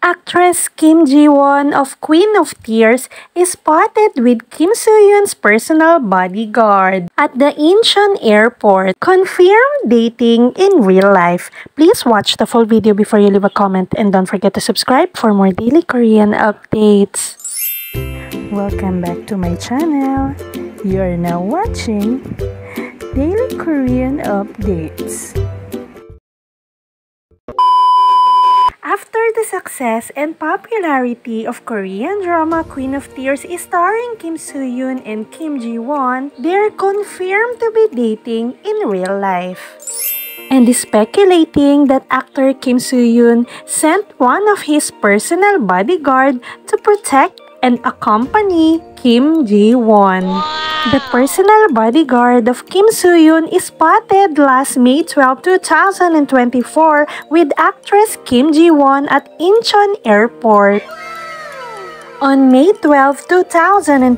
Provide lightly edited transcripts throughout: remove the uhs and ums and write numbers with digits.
Actress Kim Ji-won of Queen of Tears is spotted with Kim Soo-hyun's personal bodyguard at the Incheon Airport. Confirmed dating in real life. Please watch the full video before you leave a comment, and don't forget to subscribe for more daily Korean updates. Welcome back to my channel. You're now watching Daily Korean Updates. After the success and popularity of Korean drama Queen of Tears is starring Kim Soo-hyun and Kim Ji-won, they're confirmed to be dating in real life. And is speculating that actor Kim Soo-hyun sent one of his personal bodyguard to protect and accompany Kim Ji-won. The personal bodyguard of Kim Soo-hyun is spotted last May 12, 2024 with actress Kim Ji-won at Incheon Airport. On May 12, 2024,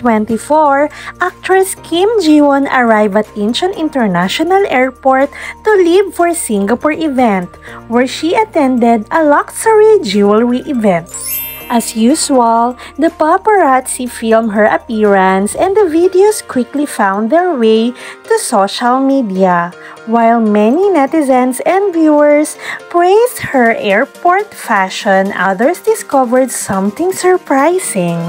actress Kim Ji-won arrived at Incheon International Airport to leave for Singapore event, where she attended a luxury jewelry event. As usual, the paparazzi filmed her appearance, and the videos quickly found their way to social media, while many netizens and viewers praised her airport fashion, others discovered something surprising.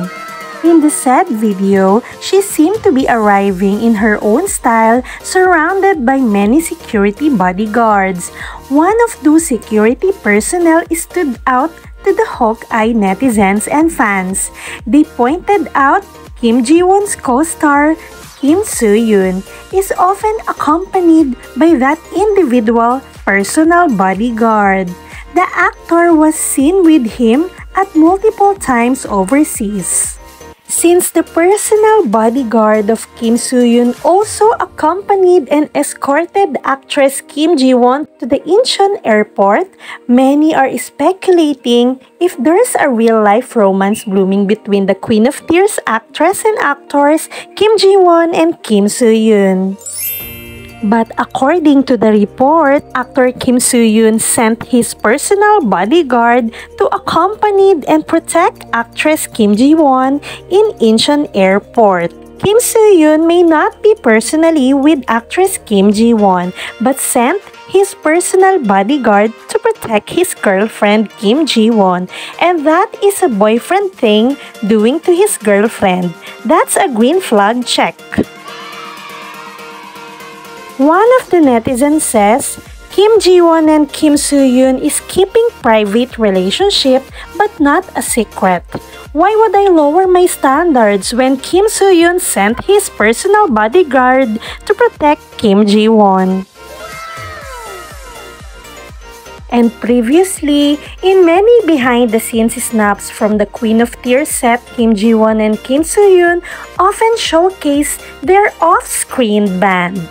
In the said video, she seemed to be arriving in her own style, surrounded by many security bodyguards. One of those security personnel stood out to the hawk-eye netizens and fans. They pointed out Kim Ji-won's co-star Kim Soo-hyun is often accompanied by that individual personal bodyguard. The actor was seen with him at multiple times overseas. Since the personal bodyguard of Kim Soo-hyun also accompanied and escorted actress Kim Ji-won to the Incheon Airport, many are speculating if there's a real-life romance blooming between the Queen of Tears actress and actors Kim Ji-won and Kim Soo-hyun. But according to the report, actor Kim Soo-hyun sent his personal bodyguard to accompany and protect actress Kim Ji-won in Incheon Airport. Kim Soo-hyun may not be personally with actress Kim Ji-won, but sent his personal bodyguard to protect his girlfriend Kim Ji-won, and that is a boyfriend thing doing to his girlfriend. That's a green flag check. One of the netizens says, Kim Ji-won and Kim Soo-hyun is keeping private relationship but not a secret. Why would I lower my standards when Kim Soo-hyun sent his personal bodyguard to protect Kim Ji-won? And previously, in many behind-the-scenes snaps from the Queen of Tears set, Kim Ji-won and Kim Soo-hyun often showcase their off-screen band.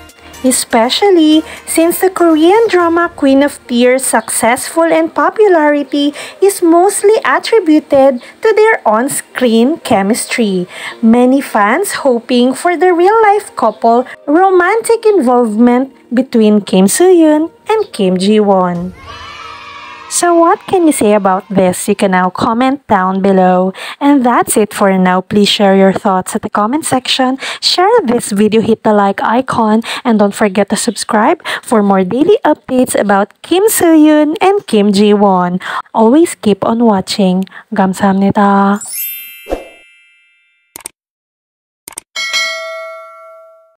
Especially since the Korean drama Queen of Tears' successful and popularity is mostly attributed to their on-screen chemistry. Many fans hoping for the real-life couple romantic involvement between Kim Soo-hyun and Kim Ji-won. So what can you say about this? You can now comment down below. And that's it for now. Please share your thoughts at the comment section. Share this video, hit the like icon, and don't forget to subscribe for more daily updates about Kim Soo-hyun and Kim Ji-won. Always keep on watching. Gamsahamnida.